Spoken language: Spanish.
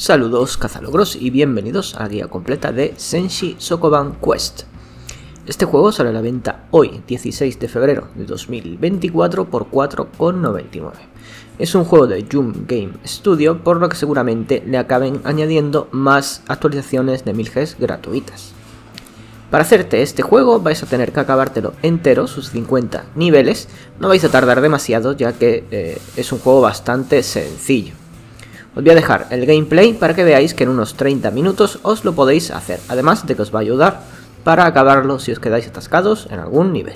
Saludos cazalogros y bienvenidos a la guía completa de Senshi Sokoban Quest. Este juego sale a la venta hoy, 16 de febrero de 2024, por 4,99. Es un juego de Jump Game Studio, por lo que seguramente le acaben añadiendo más actualizaciones de 1000 Gs gratuitas. Para hacerte este juego vais a tener que acabártelo entero, sus 50 niveles, no vais a tardar demasiado ya que es un juego bastante sencillo. Os voy a dejar el gameplay para que veáis que en unos 30 minutos os lo podéis hacer, además de que os va a ayudar para acabarlo si os quedáis atascados en algún nivel.